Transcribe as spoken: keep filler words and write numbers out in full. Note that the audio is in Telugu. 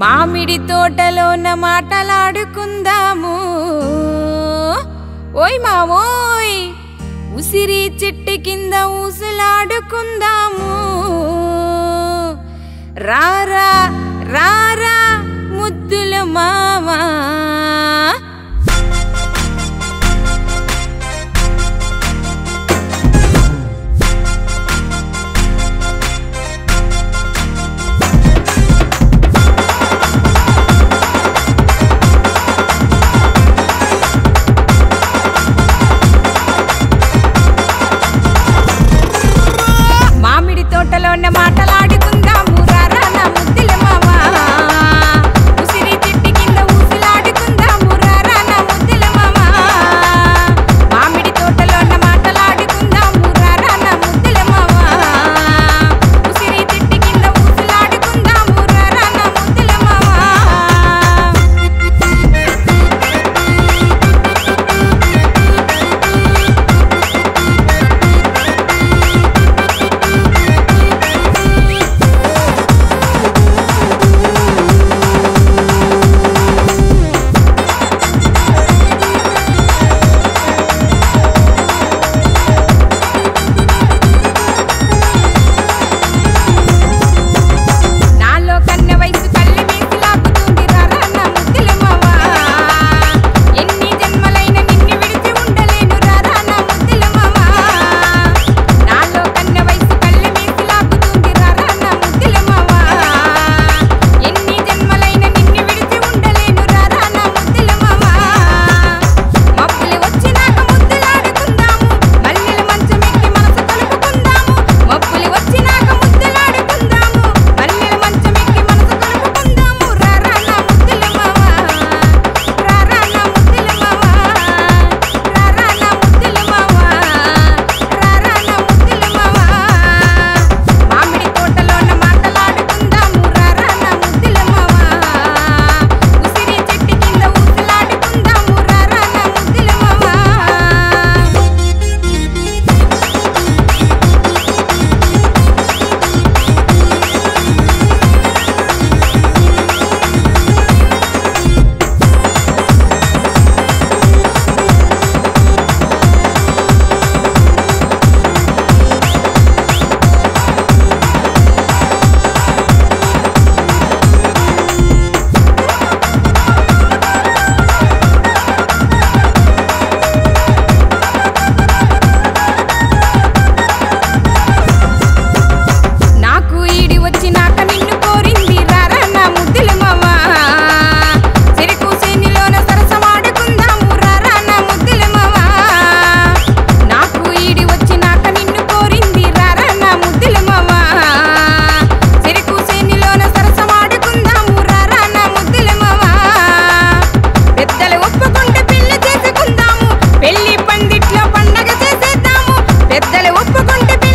మామిడి తోటలోన మాటలాడుకుందాము ఓయ్ మావోయ్, ఉసిరి చెట్టు కింద ఊసులాడుకుందాము. రారా రారా ముద్దుల మామా, తోటలోన మాటలాడుకుందాము. రారా నా ముద్దుల మామా, ఉసిరి చెట్టు కింద ఊసులాడుకుందాము. రారా నా ముద్దుల మామా, మామిడి తోటలోన మాటలాడుకుందాము. రారా నా ముద్దుల మామా, ఉసిరి చెట్టు కింద ఊసులాడుకుందాము. రారా నా ముద్దుల మామా. పెద్దలు ఒప్పుకుంటే